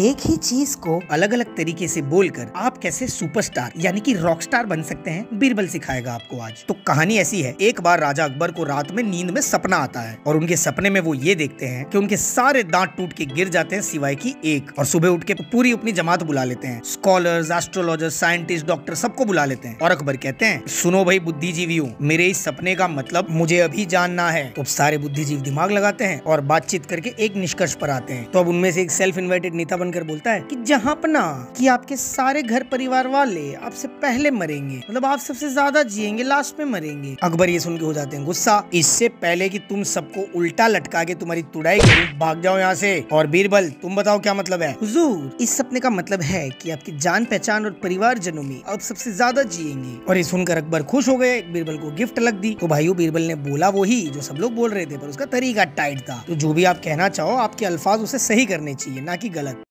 एक ही चीज को अलग अलग तरीके से बोलकर आप कैसे सुपरस्टार यानी कि रॉकस्टार बन सकते हैं, बीरबल सिखाएगा आपको आज। तो कहानी ऐसी है, एक बार राजा अकबर को रात में नींद में सपना आता है और उनके सपने में वो ये देखते हैं कि उनके सारे दांत टूट के गिर जाते हैं सिवाय की एक, और सुबह उठ के पूरी अपनी जमात बुला लेते हैं, स्कॉलर्स, एस्ट्रोलॉजर, साइंटिस्ट, डॉक्टर सबको बुला लेते हैं। और अकबर कहते हैं, सुनो भाई बुद्धिजीवियों, मेरे इस सपने का मतलब मुझे अभी जानना है। तो सारे बुद्धिजीवी दिमाग लगाते हैं और बातचीत करके एक निष्कर्ष पर आते हैं। तो अब उनमें से एक सेल्फ इन्वाइटेड नेता बनकर बोलता है कि जहाँ अपना कि आपके सारे घर परिवार वाले आपसे पहले मरेंगे, मतलब आप सबसे ज्यादा जिएंगे, लास्ट में मरेंगे। अकबर ये सुन के हो जाते हैं गुस्सा, इससे पहले कि तुम सबको उल्टा लटका के तुम्हारी तुड़ाई करूं, भाग जाओ यहाँ से। और बीरबल, तुम बताओ क्या मतलब है। हुजूर, इस सपने का मतलब है कि आपकी जान पहचान और परिवार जनों में आप सबसे ज्यादा जिएंगे। और ये सुनकर अकबर खुश हो गए, बीरबल को गिफ्ट लग दी। तो भाइयों, बीरबल ने बोला वही जो सब लोग बोल रहे थे, पर उसका तरीका टाइट था। तो जो भी आप कहना चाहो आपके अल्फाज उसे सही करने चाहिए, ना कि गलत।